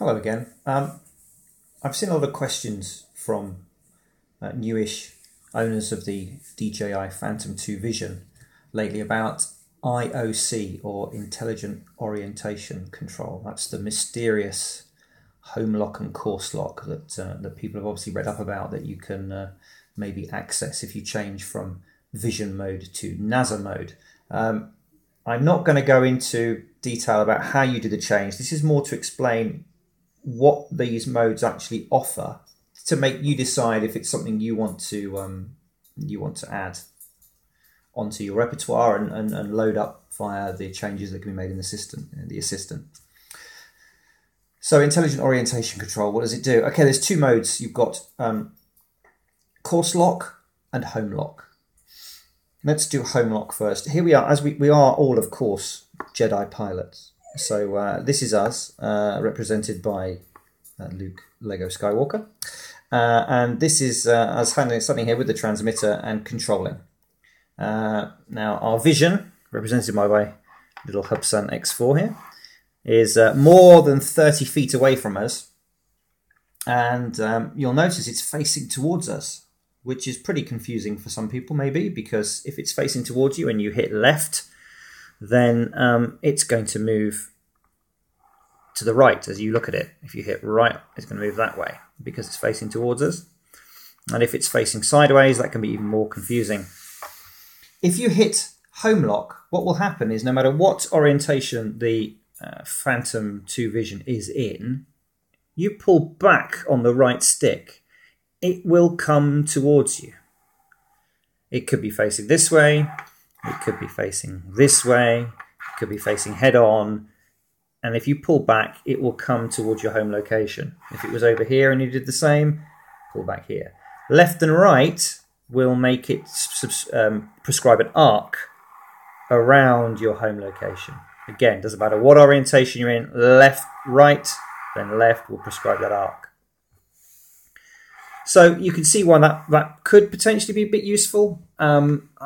Hello again. I've seen a lot of questions from newish owners of the DJI Phantom 2 Vision lately about IOC, or Intelligent Orientation Control. That's the mysterious Home Lock and Course Lock that people have obviously read up about, that you can maybe access if you change from Vision mode to NASA mode. I'm not going to go into detail about how you do the change. This is more to explain what these modes actually offer to make you decide if it's something you want to add onto your repertoire and load up via the changes that can be made in the system, in the assistant. So Intelligent Orientation Control, what does it do? Okay, there's two modes. You've got Course Lock and Home Lock. Let's do Home Lock first. Here we are, as we are all, of course, Jedi pilots. So this is us, represented by Luke Lego Skywalker. And this is us handling something here with the transmitter and controlling. Now our vision, represented by little Hubsan X4 here, is more than 30 feet away from us. And you'll notice it's facing towards us, which is pretty confusing for some people maybe, because if it's facing towards you and you hit left, then it's going to move to the right as you look at it. If you hit right, it's going to move that way because it's facing towards us. And if it's facing sideways, that can be even more confusing. If you hit Home Lock, what will happen is no matter what orientation the Phantom 2 Vision is in, you pull back on the right stick, it will come towards you. It could be facing this way, it could be facing this way, it could be facing head on, and if you pull back, it will come towards your home location. If it was over here and you did the same, pull back here. Left and right will make it prescribe an arc around your home location. Again, doesn't matter what orientation you're in, left, right, then left will prescribe that arc. So you can see why that could potentially be a bit useful. A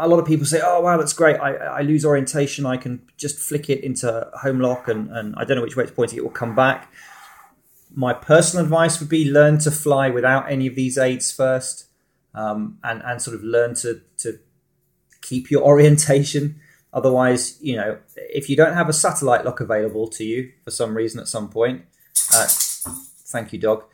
lot of people say, oh, wow, that's great. I lose orientation. I can just flick it into Home Lock and I don't know which way it's pointing. It will come back. My personal advice would be learn to fly without any of these aids first. And sort of learn to keep your orientation. Otherwise, you know, if you don't have a satellite lock available to you for some reason at some point, thank you, dog,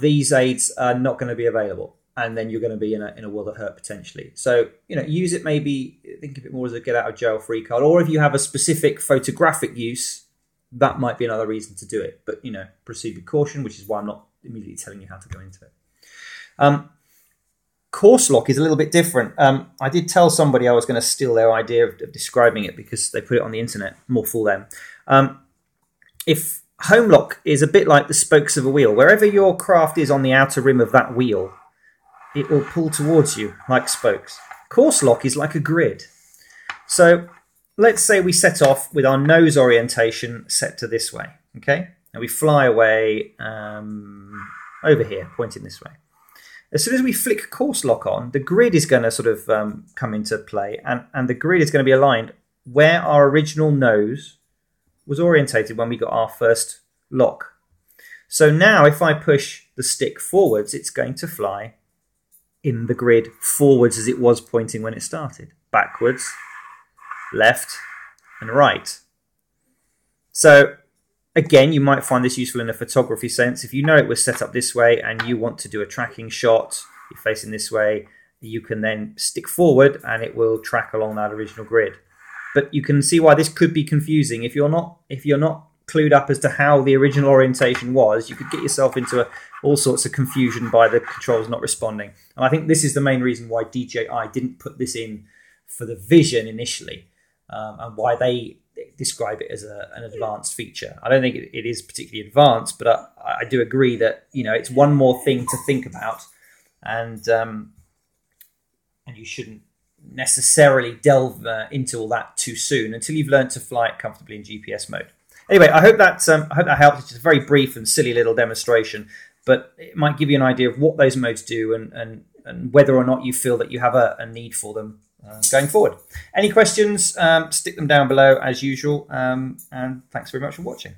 these aids are not going to be available. And then you're going to be in a world of hurt potentially. So, you know, use it maybe, think of it more as a get out of jail free card. Or if you have a specific photographic use, that might be another reason to do it. But, you know, proceed with caution, which is why I'm not immediately telling you how to go into it. Course Lock is a little bit different. I did tell somebody I was going to steal their idea of describing it because they put it on the internet. More fool them. If Home Lock is a bit like the spokes of a wheel, wherever your craft is on the outer rim of that wheel, it will pull towards you like spokes. Course Lock is like a grid. So let's say we set off with our nose orientation set to this way, okay? And we fly away over here, pointing this way. As soon as we flick Course Lock on, the grid is going to sort of come into play, and the grid is going to be aligned where our original nose was orientated when we got our first lock. So now if I push the stick forwards, it's going to fly in the grid forwards as it was pointing when it started, backwards, left, and right. So again, you might find this useful in a photography sense. If you know it was set up this way and you want to do a tracking shot, you're facing this way, you can then stick forward and it will track along that original grid. But you can see why this could be confusing. If you're not clued up as to how the original orientation was, you could get yourself into all sorts of confusion by the controls not responding. And I think this is the main reason why DJI didn't put this in for the Vision initially, and why they describe it as an advanced feature. I don't think it is particularly advanced, but I do agree that, you know, it's one more thing to think about, and you shouldn't necessarily delve into all that too soon until you've learned to fly it comfortably in GPS mode. Anyway, I hope that helps. It's just a very brief and silly little demonstration, but it might give you an idea of what those modes do and whether or not you feel that you have a need for them going forward. Any questions, stick them down below as usual, and thanks very much for watching.